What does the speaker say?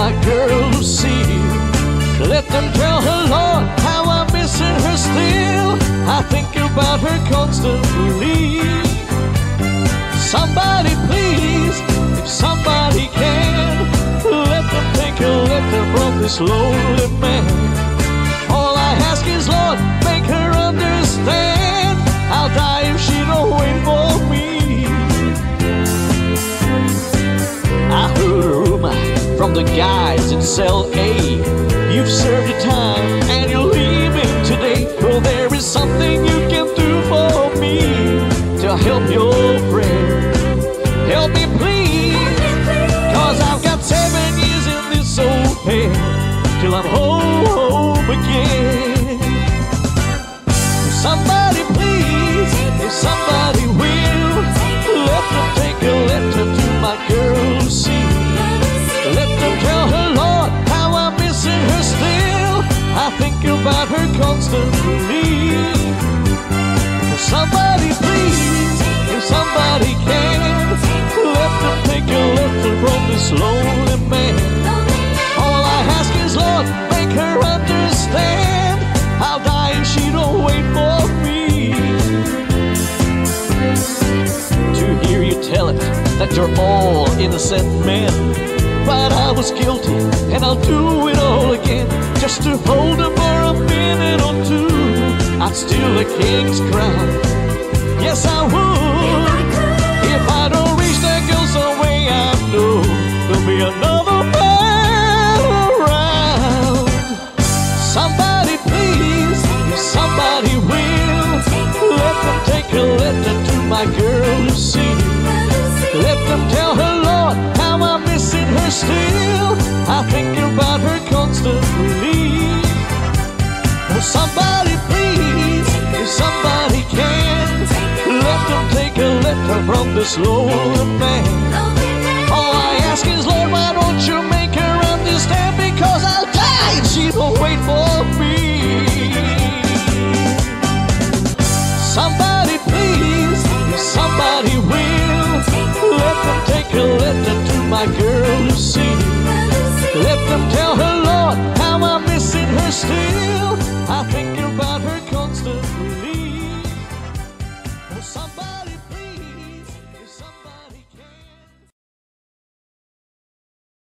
my girl Lucille. Let them tell her, Lord, how I'm missing her still. I think about her constantly. Somebody please, if somebody can, let them take a letter from this lonely man. All I ask is, Lord, make her understand. I'll die if she don't wait for me. I heard a rumor from the guys in cell A. You've served your time and you're leaving today. Well, there is something you can do for me to help your friend. Help me please, 'cause I've got 7 years in this old bed till I'm home again. Somebody please, if somebody will, let them take a letter to my girl C. Let them tell her, Lord, her still. I think about her constantly. If somebody please, if somebody can, let them take a letter from this lonely man. All I ask is, Lord, make her understand. I'll die if she don't wait for me. To hear you tell it that you're all innocent men, but I was guilty, and I'll do it all again. Just to hold her for a minute or two, I'd steal a king's crown. Yes, I would. If I don't reach that girl some way, I know there'll be another man around. Somebody please, if somebody will, let them take a letter to my girl Lucy. Let them tell her, Lord, I'm missing her still. I think about her constantly. Oh, somebody please, if somebody can, let them take a letter from this lonely man. All I ask is, Lord, why don't you make her understand? Because I'll die if she don't wait for me. Somebody please, if somebody will, let them take a letter to my girl.